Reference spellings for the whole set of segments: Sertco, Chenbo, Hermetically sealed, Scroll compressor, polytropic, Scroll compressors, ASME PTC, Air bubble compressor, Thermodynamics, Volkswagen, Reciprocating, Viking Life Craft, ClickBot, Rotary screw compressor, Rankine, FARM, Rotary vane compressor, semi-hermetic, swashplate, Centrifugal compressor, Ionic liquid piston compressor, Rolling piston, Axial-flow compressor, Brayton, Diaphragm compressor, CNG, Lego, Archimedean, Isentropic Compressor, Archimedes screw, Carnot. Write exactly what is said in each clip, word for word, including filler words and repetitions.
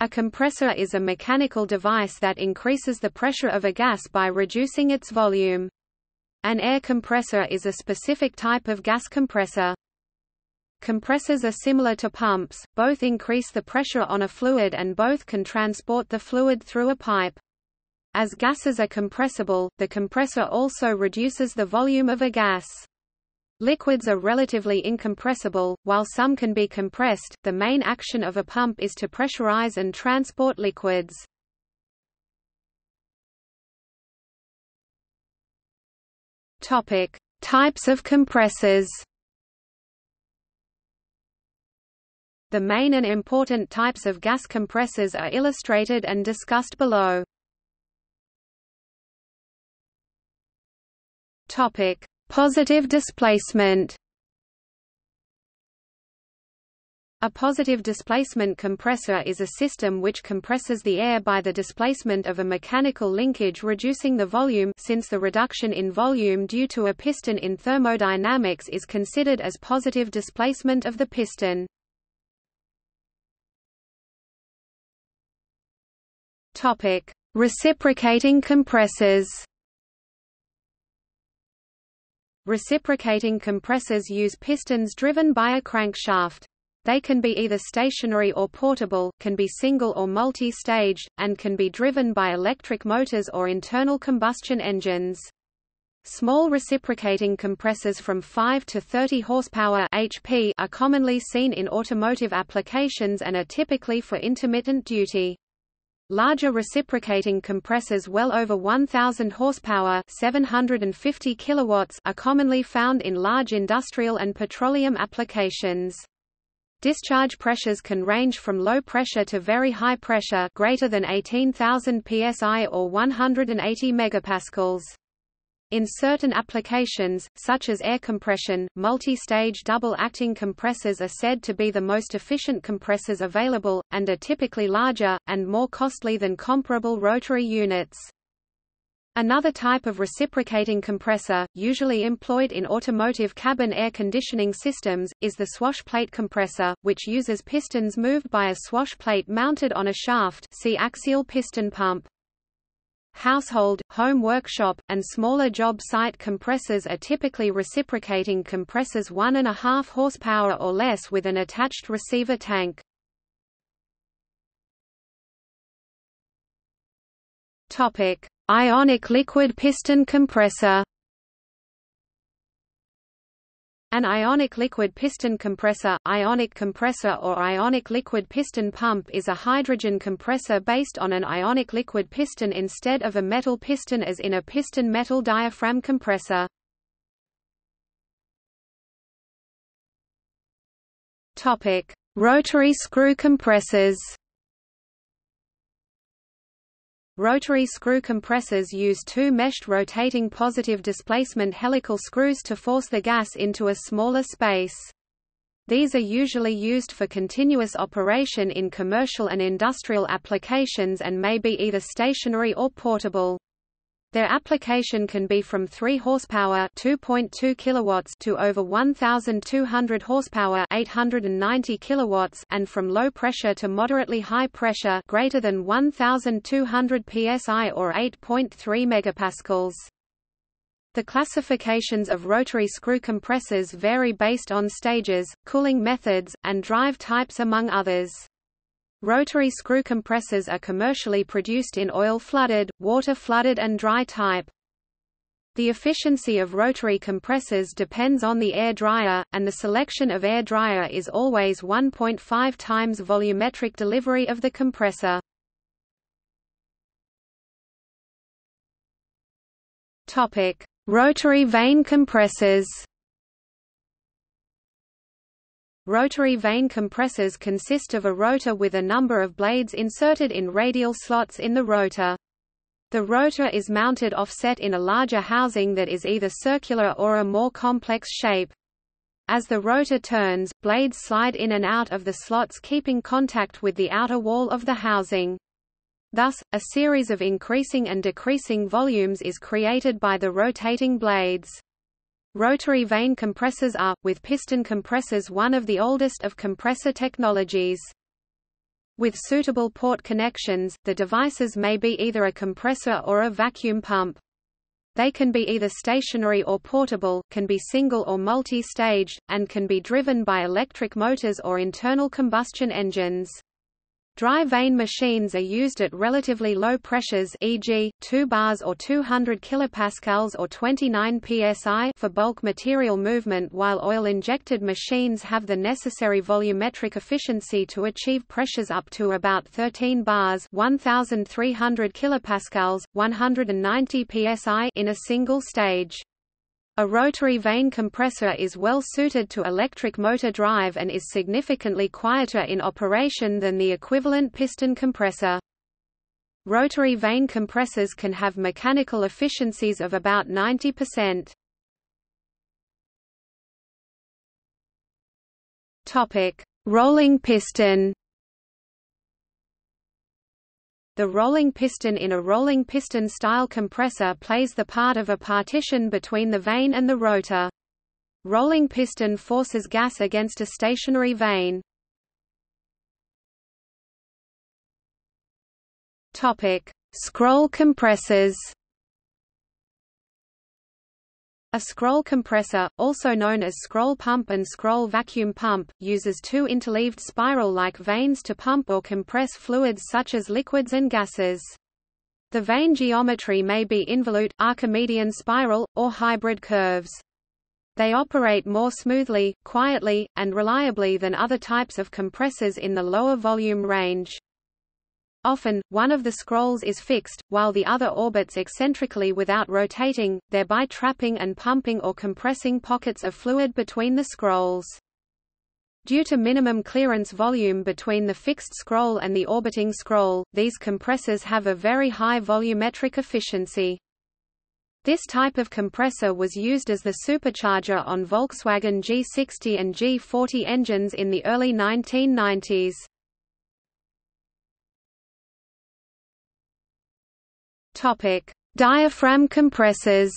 A compressor is a mechanical device that increases the pressure of a gas by reducing its volume. An air compressor is a specific type of gas compressor. Compressors are similar to pumps, both increase the pressure on a fluid and both can transport the fluid through a pipe. As gases are compressible, the compressor also reduces the volume of a gas. Liquids are relatively incompressible, while some can be compressed. The main action of a pump is to pressurize and transport liquids. Topic: Types of compressors. The main and important types of gas compressors are illustrated and discussed below. Topic: Positive displacement. A positive displacement compressor is a system which compresses the air by the displacement of a mechanical linkage, reducing the volume, since the reduction in volume due to a piston in thermodynamics is considered as positive displacement of the piston. Topic: Reciprocating compressors. Reciprocating compressors use pistons driven by a crankshaft. They can be either stationary or portable, can be single or multi-staged, and can be driven by electric motors or internal combustion engines. Small reciprocating compressors from five to thirty horsepower (H P) are commonly seen in automotive applications and are typically for intermittent duty. Larger reciprocating compressors well over one thousand horsepower (seven hundred fifty kilowatts) are commonly found in large industrial and petroleum applications. Discharge pressures can range from low pressure to very high pressure, greater than eighteen thousand psi or one hundred eighty megapascals. In certain applications, such as air compression, multi-stage double-acting compressors are said to be the most efficient compressors available, and are typically larger, and more costly than comparable rotary units. Another type of reciprocating compressor, usually employed in automotive cabin air conditioning systems, is the swashplate compressor, which uses pistons moved by a swashplate mounted on a shaft, see axial piston pump. Household, home workshop, and smaller job site compressors are typically reciprocating compressors one and a half horsepower or less with an attached receiver tank. Topic: Ionic liquid piston compressor. An ionic liquid piston compressor, ionic compressor or ionic liquid piston pump is a hydrogen compressor based on an ionic liquid piston instead of a metal piston as in a piston metal diaphragm compressor. Topic: Rotary screw compressors. Rotary screw compressors use two meshed rotating positive displacement helical screws to force the gas into a smaller space. These are usually used for continuous operation in commercial and industrial applications and may be either stationary or portable. Their application can be from three horsepower (two point two kilowatts) to over one thousand two hundred horsepower (eight hundred ninety kilowatts), and from low pressure to moderately high pressure greater than one thousand two hundred psi or eight point three megapascals. The classifications of rotary screw compressors vary based on stages, cooling methods, and drive types among others. Rotary screw compressors are commercially produced in oil-flooded, water-flooded and dry type. The efficiency of rotary compressors depends on the air dryer, and the selection of air dryer is always one point five times volumetric delivery of the compressor. Topic: Rotary vane compressors. Rotary vane compressors consist of a rotor with a number of blades inserted in radial slots in the rotor. The rotor is mounted offset in a larger housing that is either circular or a more complex shape. As the rotor turns, blades slide in and out of the slots, keeping contact with the outer wall of the housing. Thus, a series of increasing and decreasing volumes is created by the rotating blades. Rotary vane compressors are, with piston compressors, one of the oldest of compressor technologies. With suitable port connections, the devices may be either a compressor or a vacuum pump. They can be either stationary or portable, can be single or multi-staged, and can be driven by electric motors or internal combustion engines. Dry vane machines are used at relatively low pressures, for example, two bars or two hundred kilopascals or twenty-nine P S I for bulk material movement, while oil-injected machines have the necessary volumetric efficiency to achieve pressures up to about thirteen bars, one thousand three hundred kilopascals, one hundred ninety P S I in a single stage. A rotary vane compressor is well suited to electric motor drive and is significantly quieter in operation than the equivalent piston compressor. Rotary vane compressors can have mechanical efficiencies of about ninety percent. Topic: Rolling piston. The rolling piston in a rolling piston-style compressor plays the part of a partition between the vane and the rotor. Rolling piston forces gas against a stationary vane. Topic: Scroll compressors. A scroll compressor, also known as scroll pump and scroll vacuum pump, uses two interleaved spiral-like vanes to pump or compress fluids such as liquids and gases. The vane geometry may be involute, Archimedean spiral, or hybrid curves. They operate more smoothly, quietly, and reliably than other types of compressors in the lower volume range. Often, one of the scrolls is fixed, while the other orbits eccentrically without rotating, thereby trapping and pumping or compressing pockets of fluid between the scrolls. Due to minimum clearance volume between the fixed scroll and the orbiting scroll, these compressors have a very high volumetric efficiency. This type of compressor was used as the supercharger on Volkswagen G sixty and G forty engines in the early nineteen nineties. Topic: Diaphragm compressors.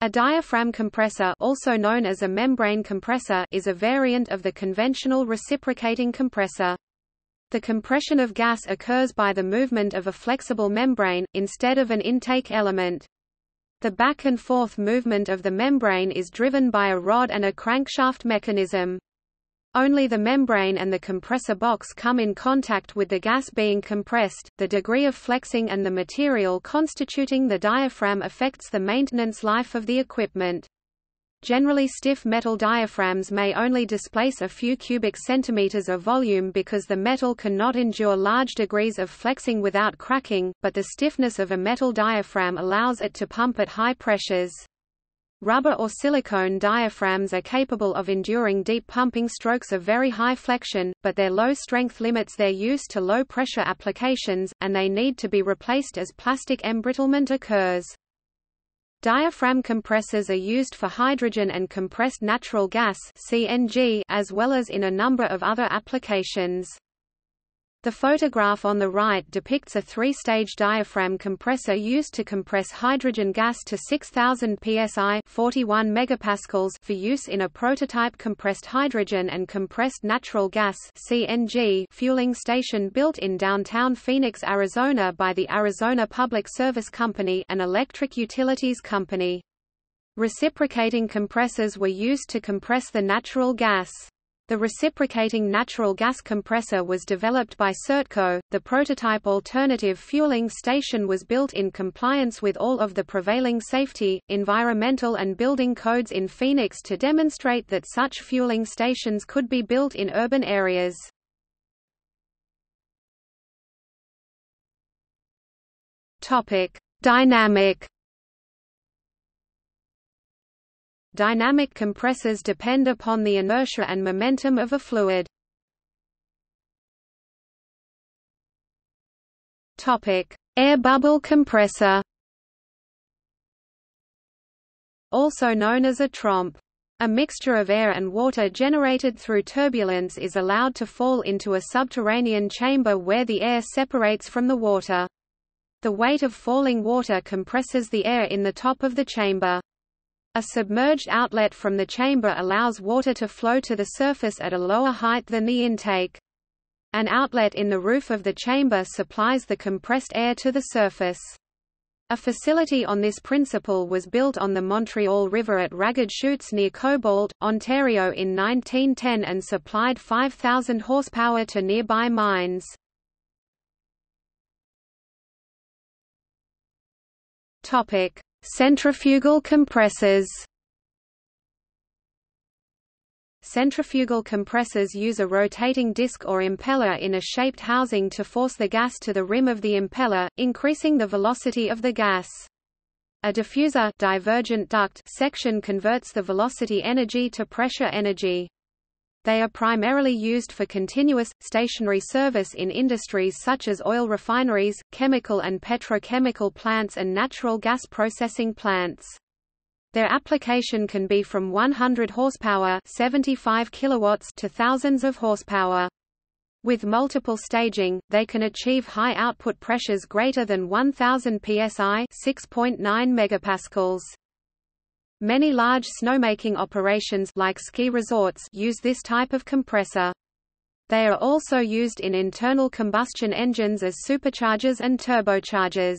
A diaphragm compressor, also known as a membrane compressor, is a variant of the conventional reciprocating compressor. The compression of gas occurs by the movement of a flexible membrane, instead of an intake element. The back and forth movement of the membrane is driven by a rod and a crankshaft mechanism. Only the membrane and the compressor box come in contact with the gas being compressed. The degree of flexing and the material constituting the diaphragm affects the maintenance life of the equipment. Generally, stiff metal diaphragms may only displace a few cubic centimeters of volume because the metal cannot endure large degrees of flexing without cracking, but the stiffness of a metal diaphragm allows it to pump at high pressures. Rubber or silicone diaphragms are capable of enduring deep pumping strokes of very high flexion, but their low strength limits their use to low-pressure applications, and they need to be replaced as plastic embrittlement occurs. Diaphragm compressors are used for hydrogen and compressed natural gas (C N G) as well as in a number of other applications. The photograph on the right depicts a three-stage diaphragm compressor used to compress hydrogen gas to six thousand P S I (forty-one megapascals) for use in a prototype compressed hydrogen and compressed natural gas (C N G) fueling station built in downtown Phoenix, Arizona by the Arizona Public Service Company, an electric utilities company. Reciprocating compressors were used to compress the natural gas. The reciprocating natural gas compressor was developed by Sertco. The prototype alternative fueling station was built in compliance with all of the prevailing safety, environmental, and building codes in Phoenix to demonstrate that such fueling stations could be built in urban areas. Topic: Dynamic. Dynamic compressors depend upon the inertia and momentum of a fluid. Topic: Air bubble compressor. Also known as a tromp. A mixture of air and water generated through turbulence is allowed to fall into a subterranean chamber where the air separates from the water. The weight of falling water compresses the air in the top of the chamber. A submerged outlet from the chamber allows water to flow to the surface at a lower height than the intake. An outlet in the roof of the chamber supplies the compressed air to the surface. A facility on this principle was built on the Montreal River at Ragged Chutes near Cobalt, Ontario in nineteen ten and supplied five thousand horsepower to nearby mines. Centrifugal compressors. Centrifugal compressors use a rotating disc or impeller in a shaped housing to force the gas to the rim of the impeller, increasing the velocity of the gas. A diffuser divergent duct section converts the velocity energy to pressure energy. They are primarily used for continuous, stationary service in industries such as oil refineries, chemical and petrochemical plants and natural gas processing plants. Their application can be from one hundred horsepower (seventy-five kilowatts) to thousands of horsepower. With multiple staging, they can achieve high output pressures greater than one thousand P S I (six point nine megapascals). Many large snowmaking operations like ski resorts use this type of compressor. They are also used in internal combustion engines as superchargers and turbochargers.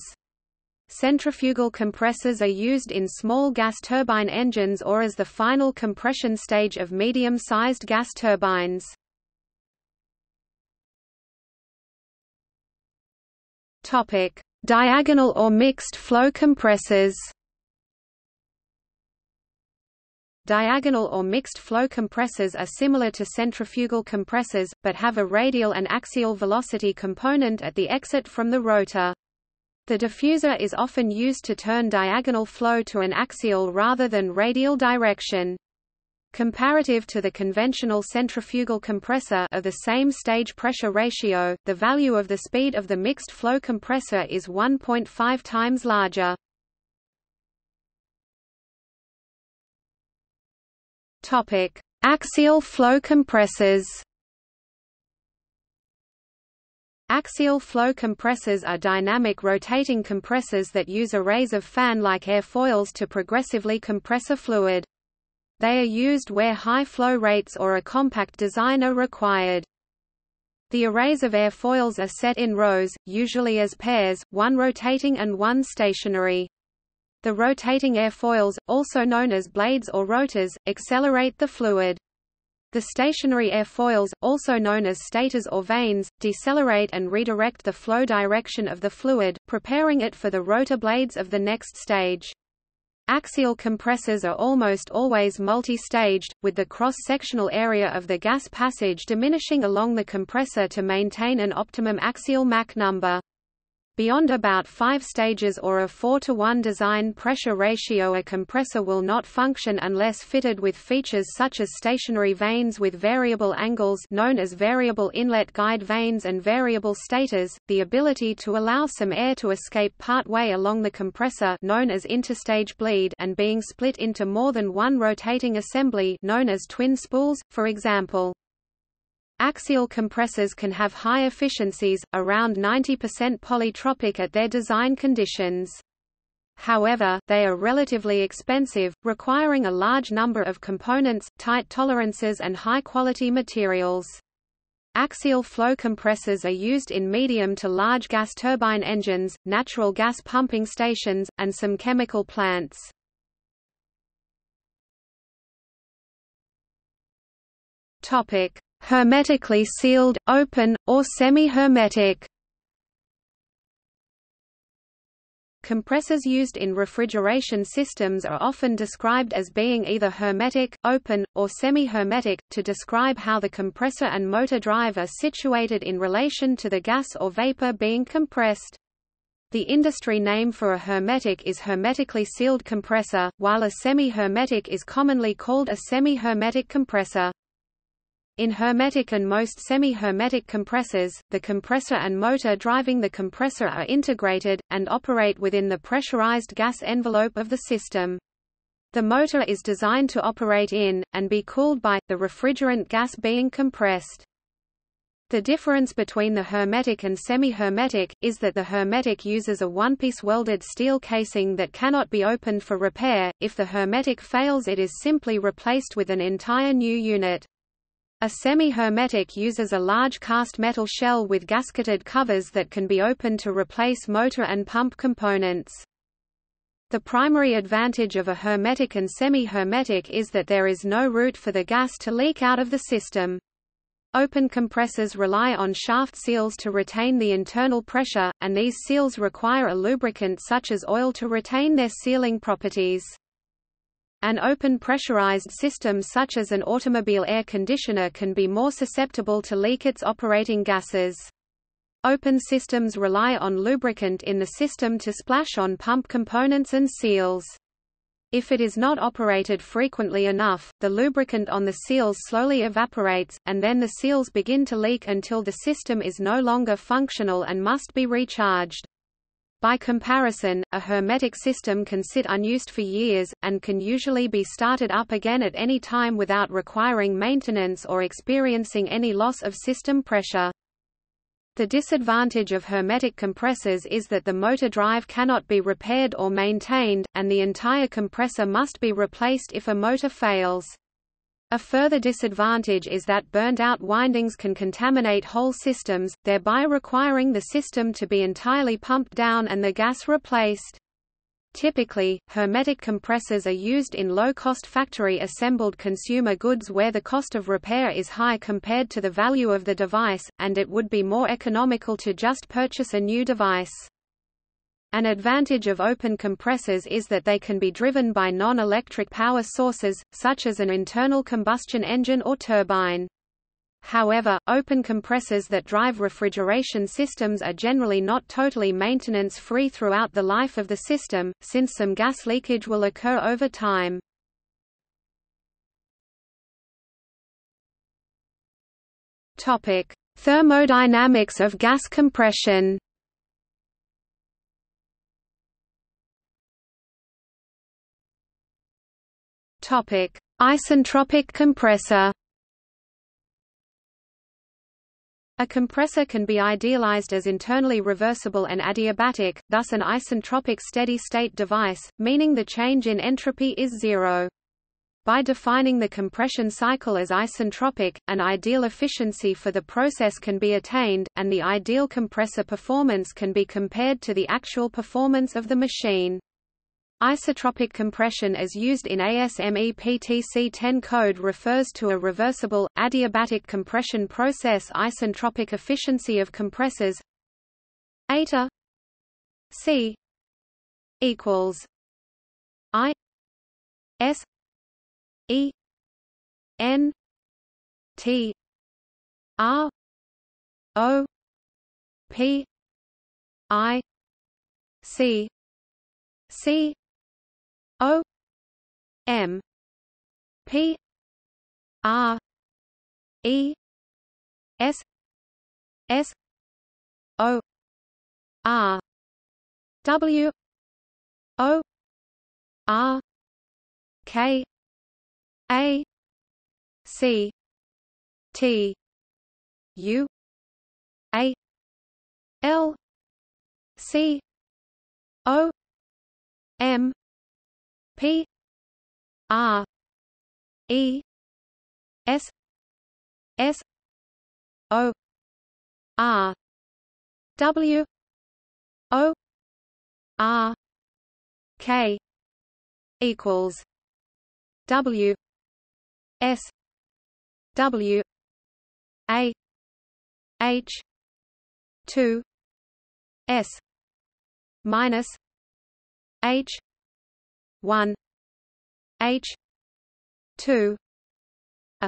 Centrifugal compressors are used in small gas turbine engines or as the final compression stage of medium-sized gas turbines. Topic: Diagonal or mixed flow compressors. Diagonal or mixed-flow compressors are similar to centrifugal compressors, but have a radial and axial velocity component at the exit from the rotor. The diffuser is often used to turn diagonal flow to an axial rather than radial direction. Comparative to the conventional centrifugal compressor of the same stage pressure ratio, the value of the speed of the mixed-flow compressor is one point five times larger. Topic: Axial flow compressors. Axial flow compressors are dynamic rotating compressors that use arrays of fan-like airfoils to progressively compress a fluid. They are used where high flow rates or a compact design are required. The arrays of airfoils are set in rows, usually as pairs, one rotating and one stationary. The rotating airfoils, also known as blades or rotors, accelerate the fluid. The stationary airfoils, also known as stators or vanes, decelerate and redirect the flow direction of the fluid, preparing it for the rotor blades of the next stage. Axial compressors are almost always multi-staged, with the cross-sectional area of the gas passage diminishing along the compressor to maintain an optimum axial Mach number. Beyond about five stages or a four to one design pressure ratio, a compressor will not function unless fitted with features such as stationary vanes with variable angles known as variable inlet guide vanes and variable stators, the ability to allow some air to escape partway along the compressor known as interstage bleed and being split into more than one rotating assembly known as twin spools, for example. Axial compressors can have high efficiencies, around ninety percent polytropic at their design conditions. However, they are relatively expensive, requiring a large number of components, tight tolerances and high-quality materials. Axial flow compressors are used in medium to large gas turbine engines, natural gas pumping stations, and some chemical plants. Hermetically sealed, open, or semi-hermetic. Compressors used in refrigeration systems are often described as being either hermetic, open, or semi-hermetic, to describe how the compressor and motor drive are situated in relation to the gas or vapor being compressed. The industry name for a hermetic is hermetically sealed compressor, while a semi-hermetic is commonly called a semi-hermetic compressor. In hermetic and most semi-hermetic compressors, the compressor and motor driving the compressor are integrated, and operate within the pressurized gas envelope of the system. The motor is designed to operate in, and be cooled by, the refrigerant gas being compressed. The difference between the hermetic and semi-hermetic, is that the hermetic uses a one-piece welded steel casing that cannot be opened for repair. If the hermetic fails, it is simply replaced with an entire new unit. A semi-hermetic uses a large cast metal shell with gasketed covers that can be opened to replace motor and pump components. The primary advantage of a hermetic and semi-hermetic is that there is no route for the gas to leak out of the system. Open compressors rely on shaft seals to retain the internal pressure, and these seals require a lubricant such as oil to retain their sealing properties. An open pressurized system such as an automobile air conditioner can be more susceptible to leak its operating gases. Open systems rely on lubricant in the system to splash on pump components and seals. If it is not operated frequently enough, the lubricant on the seals slowly evaporates, and then the seals begin to leak until the system is no longer functional and must be recharged. By comparison, a hermetic system can sit unused for years, and can usually be started up again at any time without requiring maintenance or experiencing any loss of system pressure. The disadvantage of hermetic compressors is that the motor drive cannot be repaired or maintained, and the entire compressor must be replaced if a motor fails. A further disadvantage is that burned-out windings can contaminate whole systems, thereby requiring the system to be entirely pumped down and the gas replaced. Typically, hermetic compressors are used in low-cost factory-assembled consumer goods where the cost of repair is high compared to the value of the device, and it would be more economical to just purchase a new device. An advantage of open compressors is that they can be driven by non-electric power sources, such as an internal combustion engine or turbine. However, open compressors that drive refrigeration systems are generally not totally maintenance-free throughout the life of the system, since some gas leakage will occur over time. Topic: Thermodynamics of gas compression. Topic: Isentropic compressor. A compressor can be idealized as internally reversible and adiabatic, thus an isentropic steady-state device, meaning the change in entropy is zero. By defining the compression cycle as isentropic, an ideal efficiency for the process can be attained, and the ideal compressor performance can be compared to the actual performance of the machine. Isentropic compression as used in A S M E P T C ten code refers to a reversible, adiabatic compression process. Isentropic efficiency of compressors eta C equals I S E N T R O P I C C O M P R E S S O R W O R K A C T U A L C O M P R E S S O R W O R K equals W S W A H two S minus H one H two A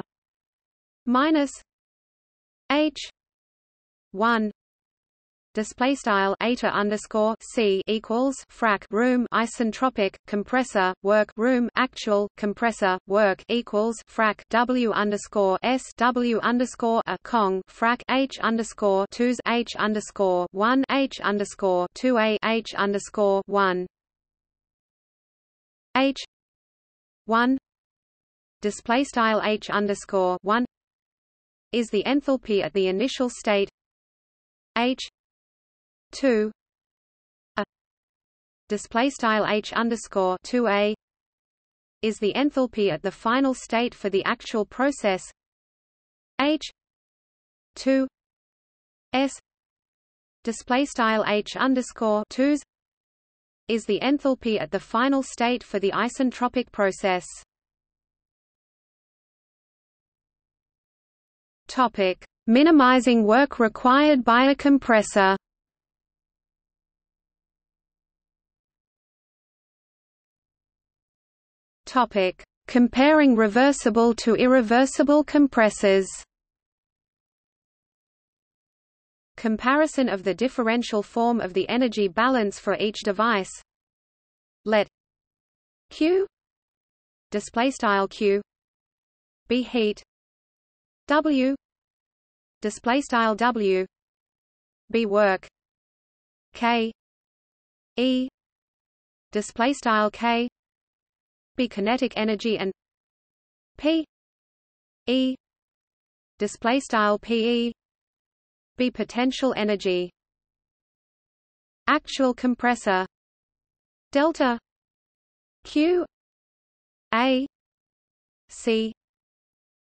minus H one display style eta underscore C equals frac room isentropic compressor work room actual compressor work equals frac W underscore S W underscore a Kong frac H underscore two's H underscore one H underscore two A H underscore one H one display style H underscore one is the enthalpy at the initial state H two a display style H underscore two A is the enthalpy at the final state for the actual process H two S display style H underscore two S is the enthalpy at the final state for the isentropic process. Topic: minimizing work required by a compressor. Topic: comparing reversible to irreversible compressors. Comparison of the differential form of the energy balance for each device. Let Q display style Q be heat, W display style W be work, K E display style K be kinetic energy, and P E display style P E be potential energy. Actual compressor delta Q A C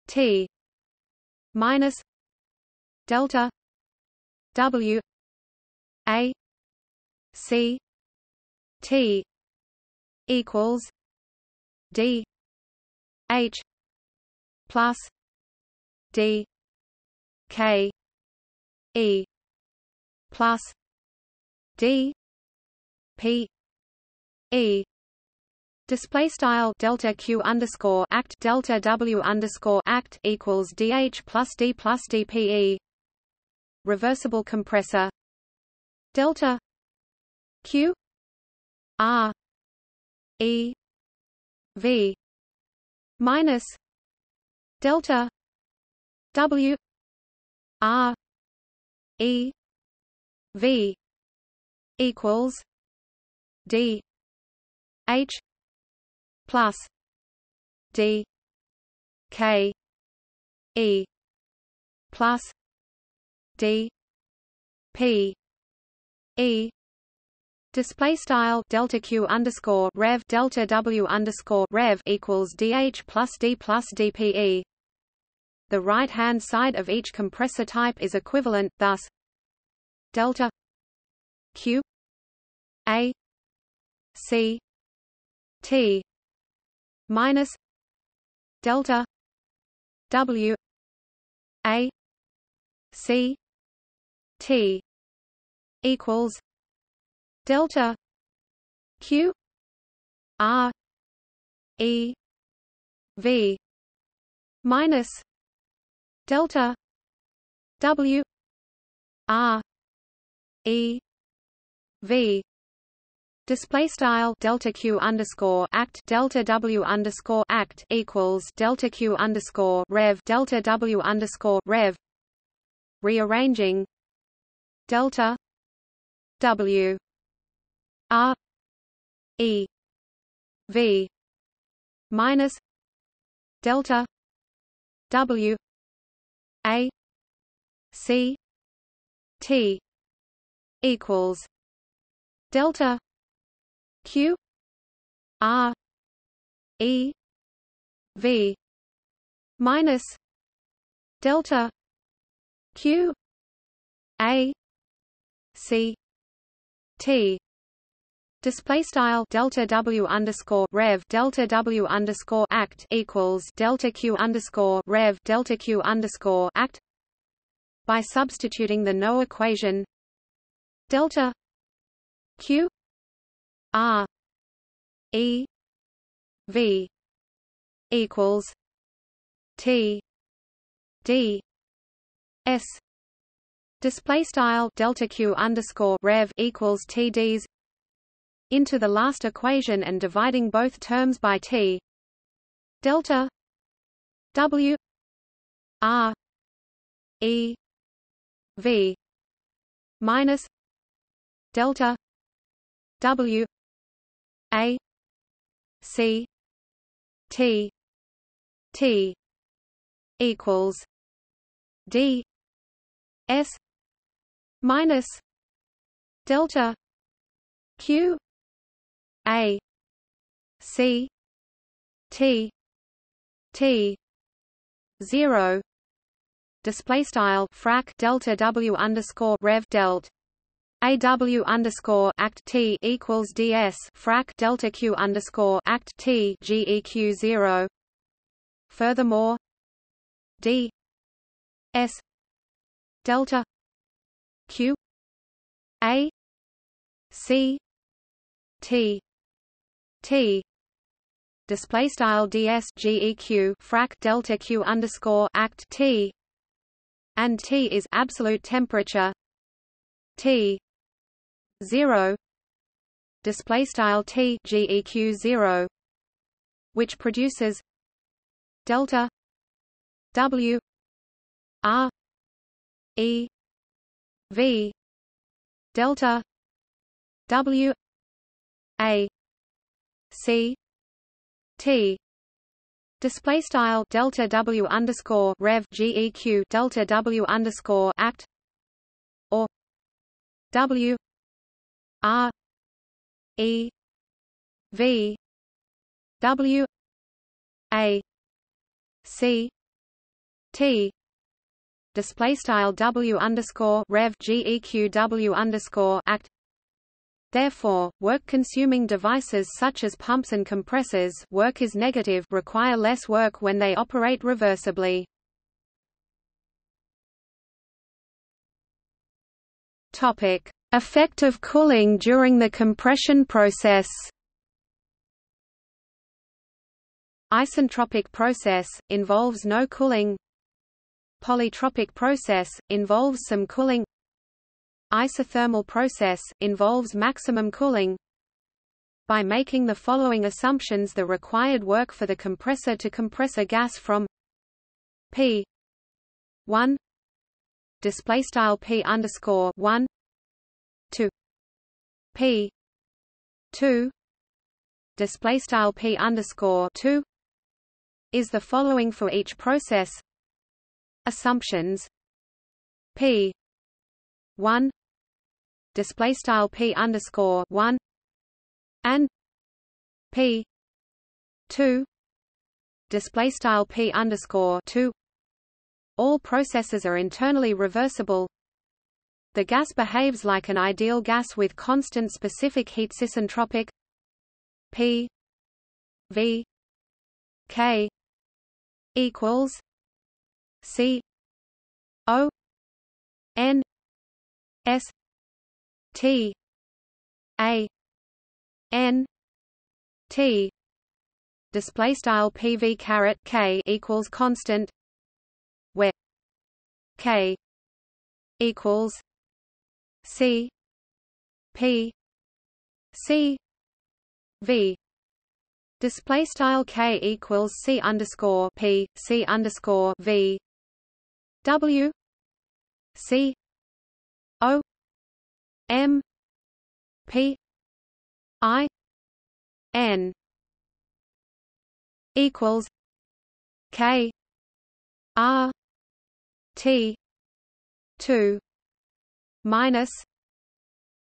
T minus delta W A C T equals D H plus D K E plus D P E. Display style delta Q underscore act delta W underscore act equals D H plus D plus D P E. Reversible compressor delta Q R E V minus delta W R E V equals D H plus D K E plus D P E. Display style delta Q underscore rev delta W underscore rev equals D H plus D plus D P E. The right-hand side of each compressor type is equivalent, thus delta Q A C T minus delta W A C T equals delta Q R E V minus delta W R E V. Display style delta Q underscore act delta W underscore act equals delta Q underscore rev delta W underscore rev. Rearranging delta W R E V minus delta W A C T equals delta Q R E V minus delta Q A C T. Display style delta W underscore rev delta W underscore act equals delta Q underscore rev delta Q underscore act. By substituting the no equation delta Q R E V equals T D S. Display style delta Q underscore rev equals T Ds into the last equation and dividing both terms by T. Delta W R E V minus delta W A C T T equals d s minus delta q a c t t zero display style frac delta w underscore rev delt aw underscore act t equals ds frac delta q underscore act t geq zero. Furthermore, d s delta q a c t t display style ds geq frac delta q underscore act t, and t is absolute temperature t zero display style t geq zero, which produces delta w r e v delta w a c t display style delta w underscore rev geq delta w underscore act, or w r e v w a c t display style w underscore rev geq w underscore act. Therefore, work-consuming devices such as pumps and compressors, work is negative, require less work when they operate reversibly. Topic: effect of cooling during the compression process. Isentropic process involves no cooling. Polytropic process involves some cooling. Isothermal process involves maximum cooling. By making the following assumptions, the required work for the compressor to compress a gas from P one display style P underscore one to P two display style P underscore two is the following for each process. Assumptions: P one display style p underscore one and p two display style p underscore two. All processes are internally reversible. The gas behaves like an ideal gas with constant specific heat. Isentropic p v k equals c o n S T A N T display style P V caret K equals constant, where K equals C P C V display style K equals C underscore P C underscore V W C O M P I N equals K R T two minus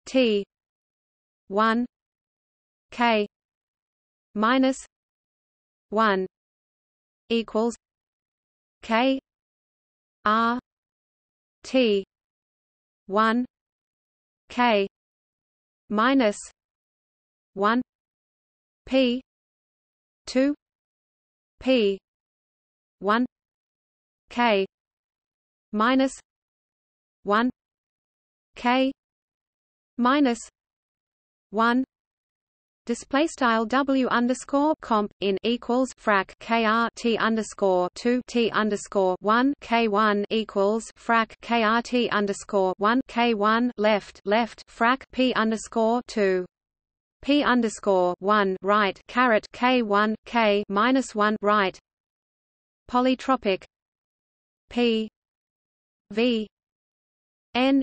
T one K minus one equals K R T one K minus one P two P one K minus one K minus one. Display style W underscore comp in equals frac K R T underscore two T underscore one K one equals frac K R T underscore one K one left left frac P underscore two P underscore one right carrot K one K minus one right. Polytropic P V N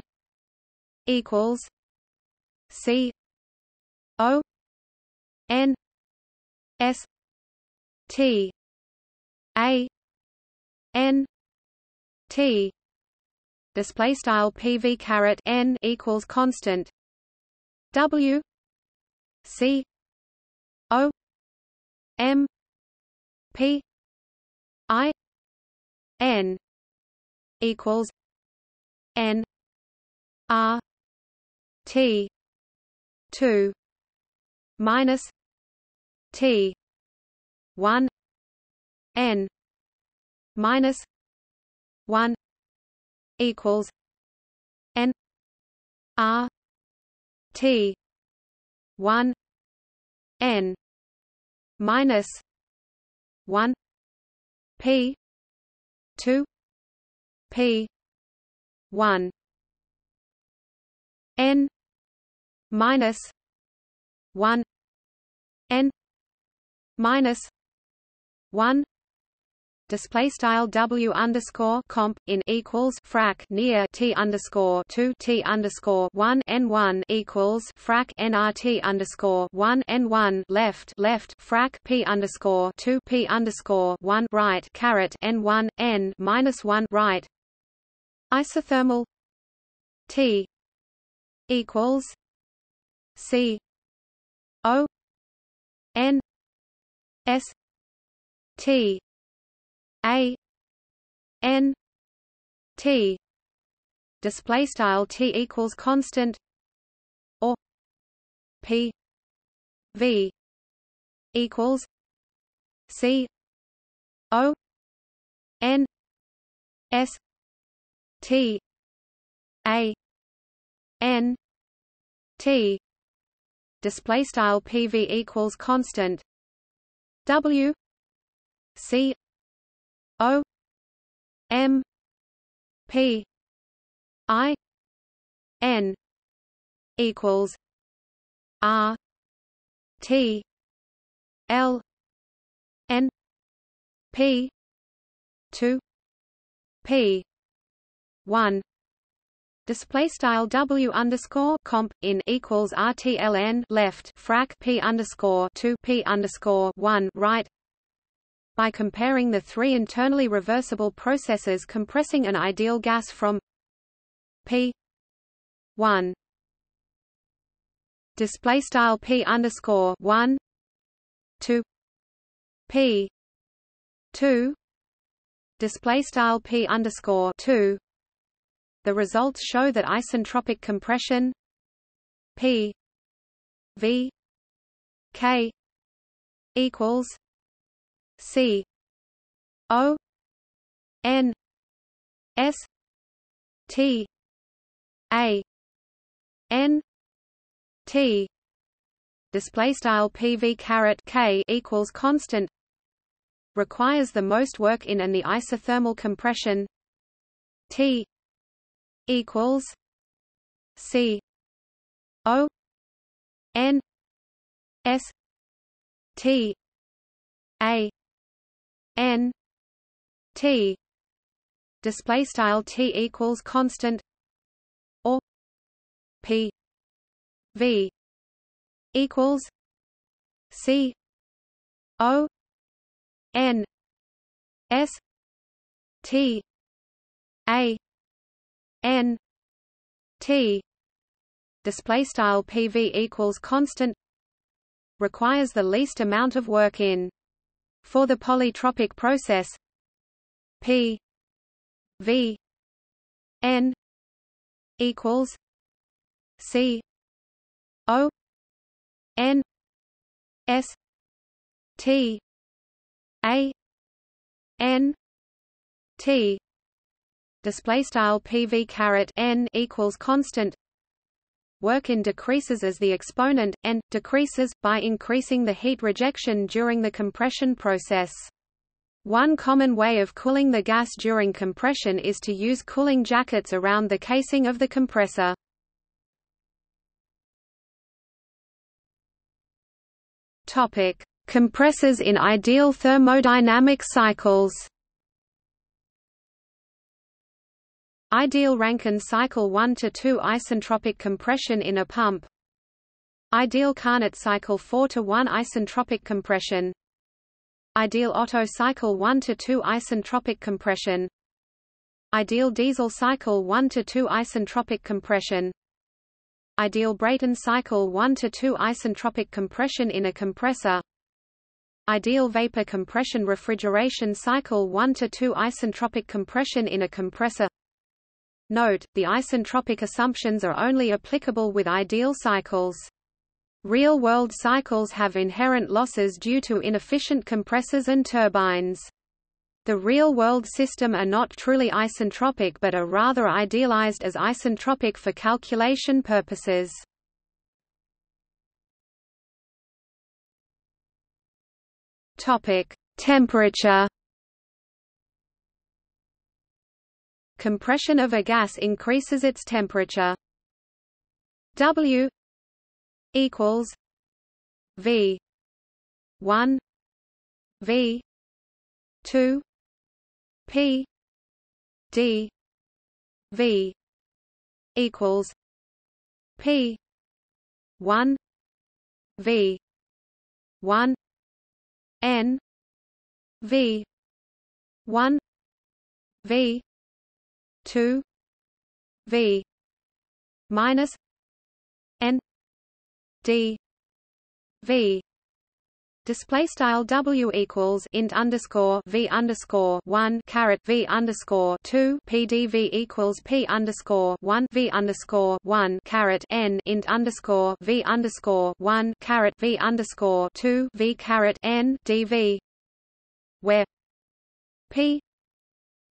equals C O N S T A N T display style P V caret n equals constant W C O M P I N equals N R T two minus T one N minus one equals N R T one N minus one P two P one N minus one N minus one display style W underscore comp in equals frac near T underscore two T underscore one N one equals frac N R T underscore one N one left left frac P underscore two P underscore one right carrot N one N minus one right isothermal T equals C O N S T A N T display style T equals constant or P V equals C O N S T A N T display style P V equals constant W C O M P I N equals R T L N P two P one display style W underscore comp in equals R T L N left frac P underscore two P underscore one right. By comparing the three internally reversible processes compressing an ideal gas from P one display style P underscore one to P two display style P underscore two, the results show that isentropic compression P V K equals C O N S T A N T display style P V caret K equals constant requires the most work in and the isothermal compression T equals C O N S T A N T display style T equals constant or P V equals C O N S T A N T display style P V equals constant requires the least amount of work in. For the polytropic process P V N equals C O N S T A N T display style P V caret N equals constant. Work in decreases as the exponent n decreases by increasing the heat rejection during the compression process. One common way of cooling the gas during compression is to use cooling jackets around the casing of the compressor. Topic: Compressors in ideal thermodynamic cycles. Ideal Rankine cycle one to two isentropic compression in a pump. Ideal Carnot cycle four to one isentropic compression. Ideal Otto cycle one to two isentropic compression. Ideal diesel cycle one to two isentropic compression. Ideal Brayton cycle one to two isentropic compression in a compressor. Ideal vapor compression refrigeration cycle one to two isentropic compression in a compressor. Note, the isentropic assumptions are only applicable with ideal cycles. Real-world cycles have inherent losses due to inefficient compressors and turbines. The real-world system are not truly isentropic but are rather idealized as isentropic for calculation purposes. Topic: Temperature. Compression of a gas increases its temperature. W equals V one V two P D V equals P one V one N V one V two V minus N D V. Display style W equals int underscore V underscore one caret V underscore two P D V equals P underscore one V underscore one caret N int underscore V underscore one caret V underscore two V caret N D V, where P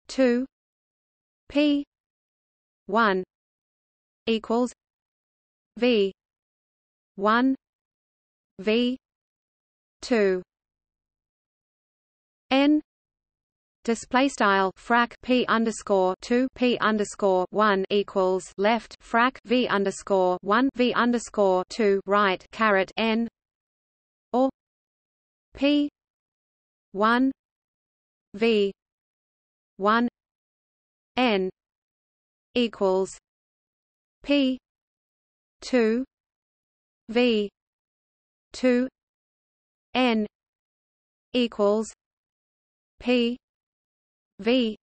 two P one equals V one V two N. Display style frac P underscore two P underscore one equals left frac V underscore one V underscore two right caret N, or P one V one N equals P two V two N equals P V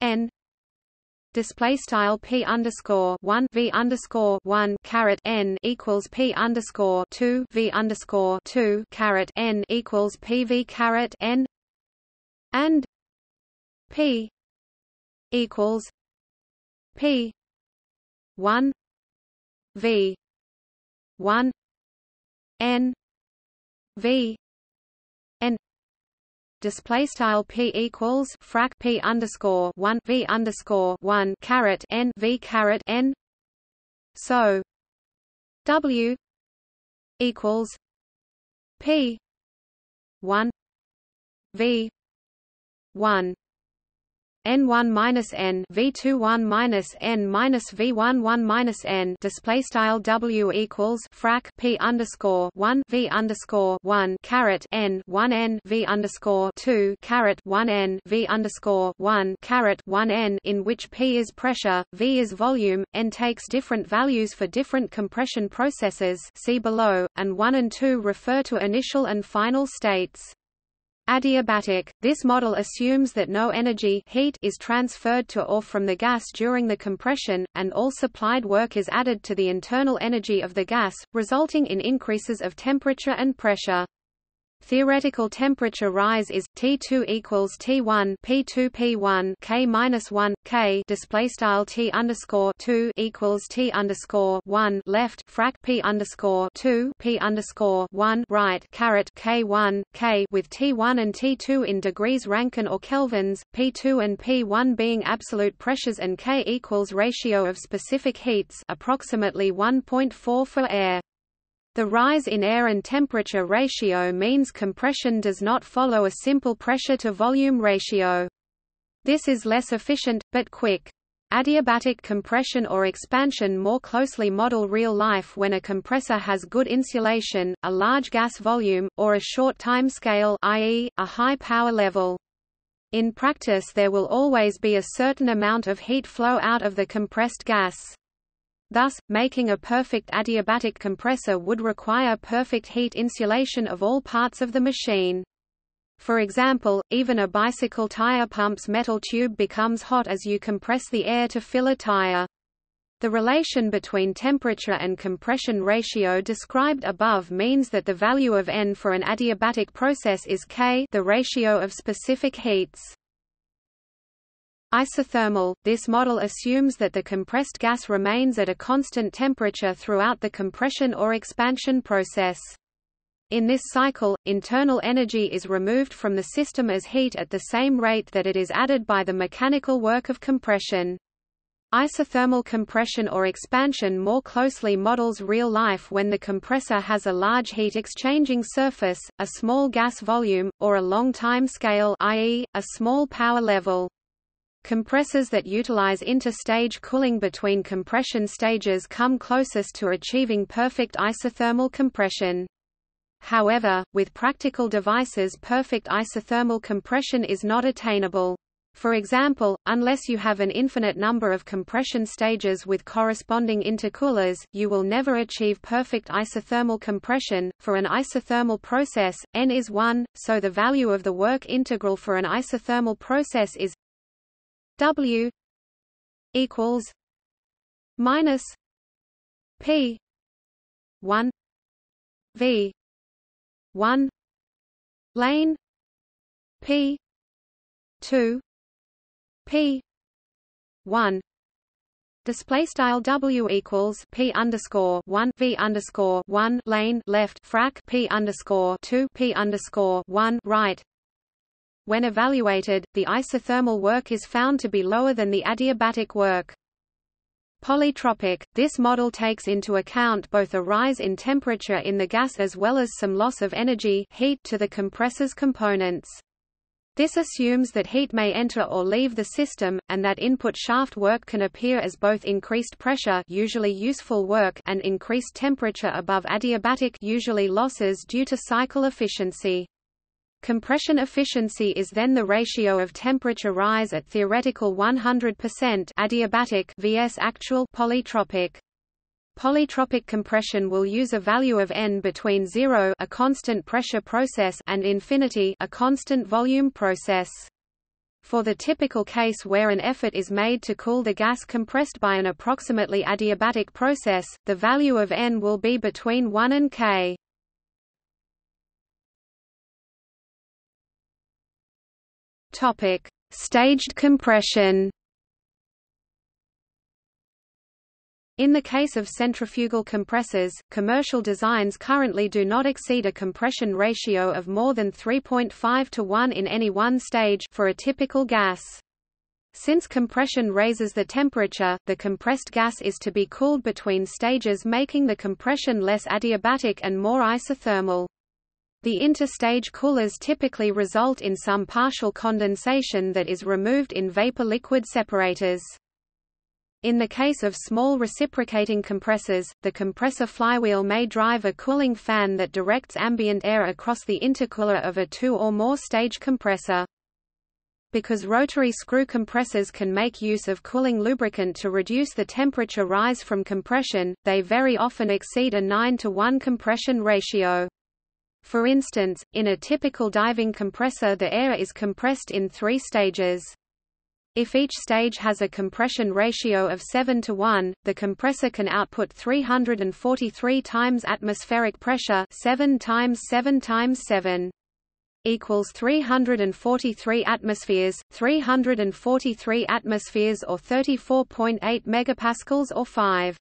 N. Display style P underscore one V underscore one caret N equals P underscore two V underscore two caret N equals P V caret N, and P equals P one V one N V N. Display style P equals frac P underscore one V underscore one caret N V caret N. So W equals P one V one N one minus N V two one minus N minus V one one minus N. Display style W equals frac P underscore one V underscore one caret N one N V underscore two caret one N V underscore one caret one N, in which P is pressure, V is volume, N takes different values for different compression processes, see below, and one and two refer to initial and final states. Adiabatic. This model assumes that no energy heat is transferred to or from the gas during the compression, and all supplied work is added to the internal energy of the gas, resulting in increases of temperature and pressure. Theoretical temperature rise is T two equals T one P two P one K minus one K. Display style T underscore two equals T underscore one left frac P underscore two P underscore one right caret K one K, with T one and T two in degrees Rankine or kelvins, P two and P one being absolute pressures, and K equals ratio of specific heats, approximately one point four for air. The rise in air and temperature ratio means compression does not follow a simple pressure-to-volume ratio. This is less efficient, but quick. Adiabatic compression or expansion more closely model real life when a compressor has good insulation, a large gas volume, or a short time scale, that is, a high power level. In practice there will always be a certain amount of heat flow out of the compressed gas. Thus, making a perfect adiabatic compressor would require perfect heat insulation of all parts of the machine. For example, even a bicycle tire pump's metal tube becomes hot as you compress the air to fill a tire. The relation between temperature and compression ratio described above means that the value of N for an adiabatic process is K, the ratio of specific heats. Isothermal – this model assumes that the compressed gas remains at a constant temperature throughout the compression or expansion process. In this cycle, internal energy is removed from the system as heat at the same rate that it is added by the mechanical work of compression. Isothermal compression or expansion more closely models real life when the compressor has a large heat-exchanging surface, a small gas volume, or a long time scale, that is, a small power level. Compressors that utilize interstage cooling between compression stages come closest to achieving perfect isothermal compression. However, with practical devices, perfect isothermal compression is not attainable. For example, unless you have an infinite number of compression stages with corresponding intercoolers, you will never achieve perfect isothermal compression. For an isothermal process, N is one, so the value of the work integral for an isothermal process is W equals minus P one V one lane P two P one display style W equals P underscore one V underscore one lane left frac P underscore two P underscore one right. When evaluated, the isothermal work is found to be lower than the adiabatic work. Polytropic – this model takes into account both a rise in temperature in the gas as well as some loss of energy heat to the compressor's components. This assumes that heat may enter or leave the system, and that input shaft work can appear as both increased pressure, usually useful work, and increased temperature above adiabatic, usually losses due to cycle efficiency. Compression efficiency is then the ratio of temperature rise at theoretical one hundred percent adiabatic versus actual polytropic. Polytropic compression will use a value of N between zero, a constant pressure process, and infinity, a constant volume process. For the typical case where an effort is made to cool the gas compressed by an approximately adiabatic process, the value of N will be between one and K. Topic: Staged compression. In the case of centrifugal compressors, commercial designs currently do not exceed a compression ratio of more than three point five to one in any one stage for a typical gas. Since compression raises the temperature, the compressed gas is to be cooled between stages, making the compression less adiabatic and more isothermal. The interstage coolers typically result in some partial condensation that is removed in vapor-liquid separators. In the case of small reciprocating compressors, the compressor flywheel may drive a cooling fan that directs ambient air across the intercooler of a two or more stage compressor. Because rotary screw compressors can make use of cooling lubricant to reduce the temperature rise from compression, they very often exceed a nine to one compression ratio. For instance, in a typical diving compressor, the air is compressed in three stages. If each stage has a compression ratio of seven to one, the compressor can output three hundred forty-three times atmospheric pressure, seven times seven times seven equals three hundred forty-three atmospheres, three hundred forty-three atmospheres or thirty-four point eight megapascals or five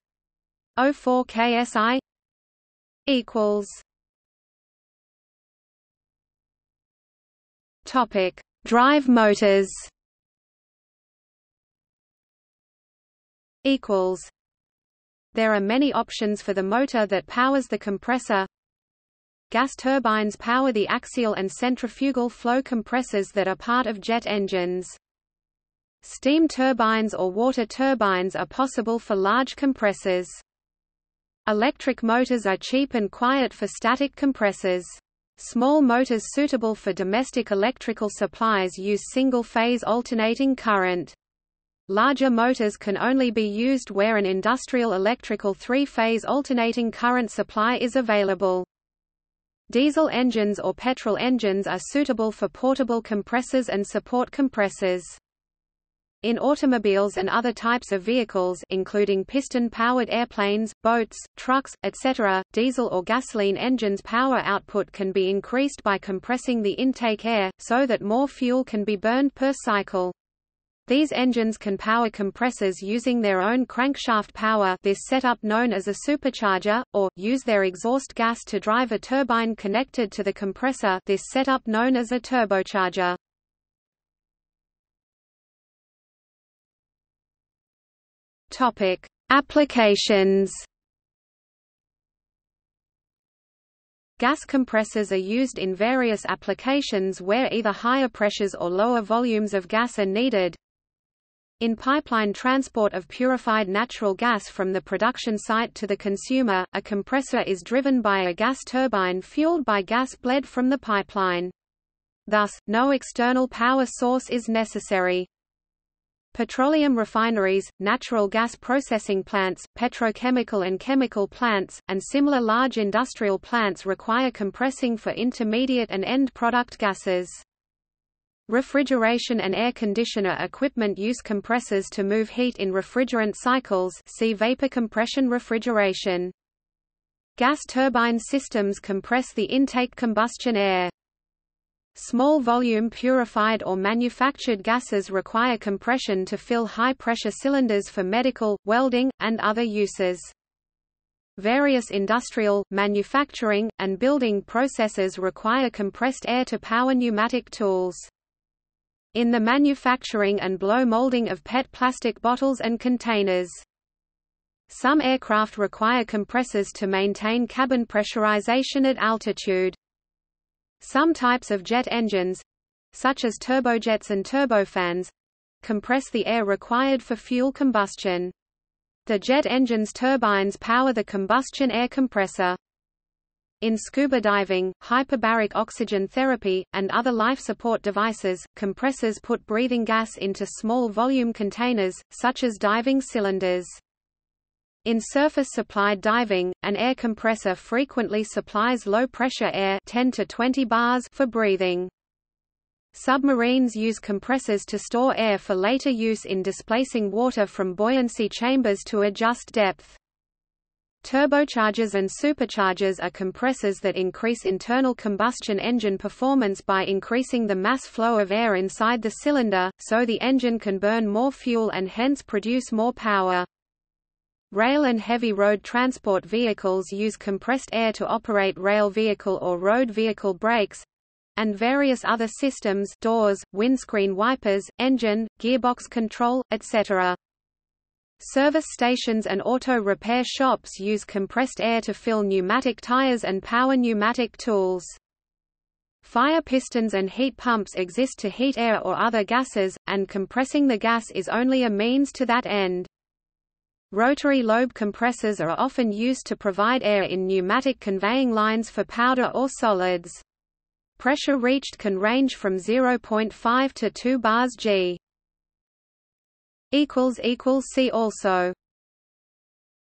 point zero four K S I equals. Topic: Drive motors. Equals. There are many options for the motor that powers the compressor. Gas turbines power the axial and centrifugal flow compressors that are part of jet engines. Steam turbines or water turbines are possible for large compressors. Electric motors are cheap and quiet for static compressors. Small motors suitable for domestic electrical supplies use single-phase alternating current. Larger motors can only be used where an industrial electrical three-phase alternating current supply is available. Diesel engines or petrol engines are suitable for portable compressors and support compressors. In automobiles and other types of vehicles, including piston-powered airplanes, boats, trucks, et cetera, diesel or gasoline engines' power output can be increased by compressing the intake air, so that more fuel can be burned per cycle. These engines can power compressors using their own crankshaft power, this setup known as a supercharger, or, use their exhaust gas to drive a turbine connected to the compressor, this setup known as a turbocharger. Topic: Applications. Gas compressors are used in various applications where either higher pressures or lower volumes of gas are needed. In pipeline transport of purified natural gas from the production site to the consumer, a compressor is driven by a gas turbine fueled by gas bled from the pipeline. Thus, no external power source is necessary. Petroleum refineries, natural gas processing plants, petrochemical and chemical plants, and similar large industrial plants require compressing for intermediate and end product gases. Refrigeration and air conditioner equipment use compressors to move heat in refrigerant cycles, see vapor compression refrigeration. Gas turbine systems compress the intake combustion air. Small-volume purified or manufactured gases require compression to fill high-pressure cylinders for medical, welding, and other uses. Various industrial, manufacturing, and building processes require compressed air to power pneumatic tools. In the manufacturing and blow molding of P E T plastic bottles and containers. Some aircraft require compressors to maintain cabin pressurization at altitude. Some types of jet engines, such as turbojets and turbofans, compress the air required for fuel combustion. The jet engine's turbines power the combustion air compressor. In scuba diving, hyperbaric oxygen therapy, and other life support devices, compressors put breathing gas into small volume containers, such as diving cylinders. In surface-supplied diving, an air compressor frequently supplies low-pressure air ten to twenty bars for breathing. Submarines use compressors to store air for later use in displacing water from buoyancy chambers to adjust depth. Turbochargers and superchargers are compressors that increase internal combustion engine performance by increasing the mass flow of air inside the cylinder, so the engine can burn more fuel and hence produce more power. Rail and heavy road transport vehicles use compressed air to operate rail vehicle or road vehicle brakes, and various other systems, doors, windscreen wipers, engine, gearbox control, et cetera. Service stations and auto repair shops use compressed air to fill pneumatic tires and power pneumatic tools. Fire pistons and heat pumps exist to heat air or other gases, and compressing the gas is only a means to that end. Rotary lobe compressors are often used to provide air in pneumatic conveying lines for powder or solids. Pressure reached can range from zero point five to two bars G. See also